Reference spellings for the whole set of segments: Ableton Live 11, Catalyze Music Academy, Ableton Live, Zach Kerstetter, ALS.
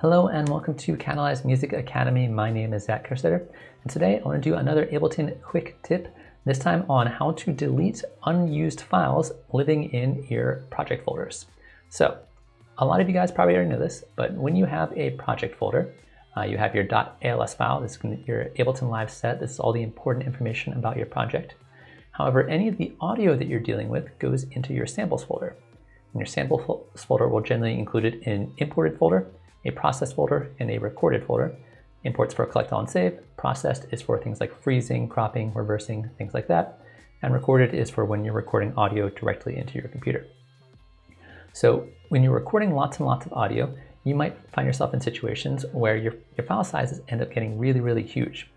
Hello and welcome to Catalyze Music Academy. My name is Zach Kerstetter, and today I want to do another Ableton quick tip, this time on how to delete unused files living in your project folders. So a lot of you guys probably already know this, but when you have a project folder, you have your .als file. This is your Ableton Live set. This is all the important information about your project. However, any of the audio that you're dealing with goes into your samples folder. And your samples folder will generally include it in an imported folder, a processed folder, and a recorded folder. Imports for collect, all, and save. Processed is for things like freezing, cropping, reversing, things like that. And recorded is for when you're recording audio directly into your computer. So when you're recording lots and lots of audio, you might find yourself in situations where your file sizes end up getting really, really huge.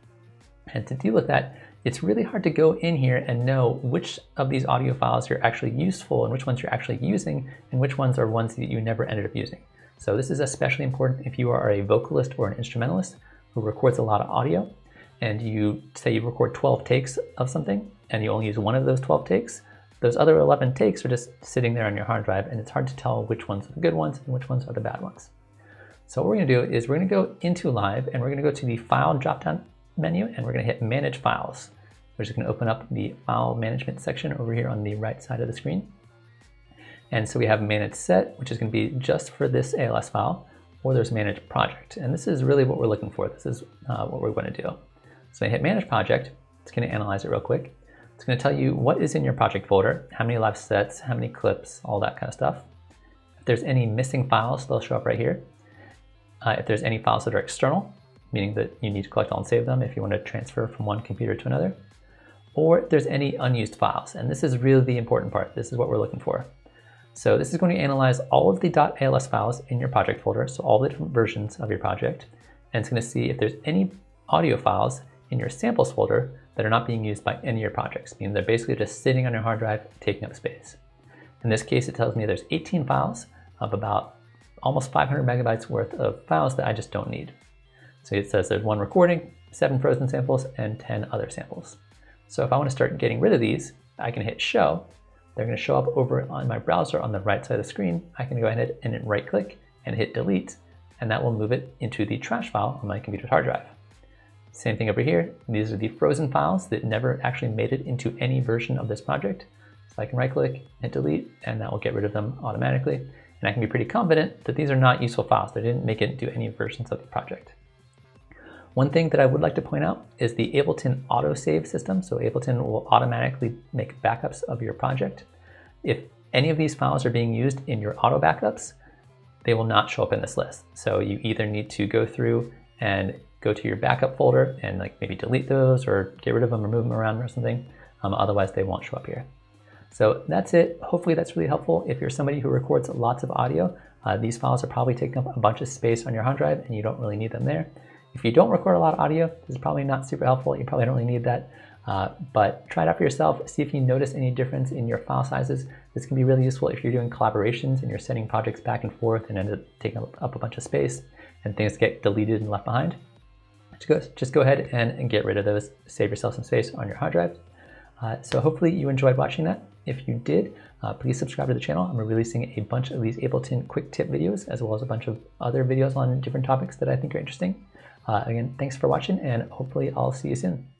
And to deal with that, it's really hard to go in here and know which of these audio files are actually useful and which ones you're actually using and which ones are ones that you never ended up using. So this is especially important if you are a vocalist or an instrumentalist who records a lot of audio, and you say you record 12 takes of something and you only use one of those 12 takes. Those other 11 takes are just sitting there on your hard drive, and it's hard to tell which ones are the good ones and which ones are the bad ones. So what we're gonna do is we're gonna go into Live, and we're gonna go to the File dropdown menu, and we're gonna hit Manage Files, which is gonna open up the File Management section over here on the right side of the screen. And so we have Manage Set, which is going to be just for this ALS file, or there's Manage Project. And this is really what we're looking for. This is what we're going to do. So I hit Manage Project. It's going to analyze it real quick. It's going to tell you what is in your project folder, how many live sets, how many clips, all that kind of stuff. If there's any missing files, they'll show up right here. If there's any files that are external, meaning that you need to collect all and save them if you want to transfer from one computer to another, or if there's any unused files. And this is really the important part. This is what we're looking for. So this is going to analyze all of the .als files in your project folder, so all the different versions of your project, and it's going to see if there's any audio files in your samples folder that are not being used by any of your projects, meaning they're basically just sitting on your hard drive taking up space. In this case, it tells me there's 18 files of about almost 500 megabytes worth of files that I just don't need. So it says there's one recording, 7 frozen samples, and 10 other samples. So if I want to start getting rid of these, I can hit Show. They're going to show up over on my browser on the right side of the screen. I can go ahead and right click and hit delete, and that will move it into the trash file on my computer's hard drive. Same thing over here. These are the frozen files that never actually made it into any version of this project. So I can right click and delete, and that will get rid of them automatically. And I can be pretty confident that these are not useful files. They didn't make it into any versions of the project. One thing that I would like to point out is the Ableton autosave system. So Ableton will automatically make backups of your project. If any of these files are being used in your auto backups, they will not show up in this list. So you either need to go through and go to your backup folder and like maybe delete those or get rid of them or move them around or something. Otherwise, they won't show up here. So that's it. Hopefully that's really helpful. If you're somebody who records lots of audio, these files are probably taking up a bunch of space on your hard drive and you don't really need them there. If you don't record a lot of audio, this is probably not super helpful. You probably don't really need that, but try it out for yourself. See if you notice any difference in your file sizes. This can be really useful if you're doing collaborations and you're sending projects back and forth and end up taking up a bunch of space and things get deleted and left behind. Just go ahead and get rid of those. Save yourself some space on your hard drive. So hopefully you enjoyed watching that. If you did, please subscribe to the channel. I'm releasing a bunch of these Ableton quick tip videos, as well as a bunch of other videos on different topics that I think are interesting. Again, thanks for watching, and hopefully I'll see you soon.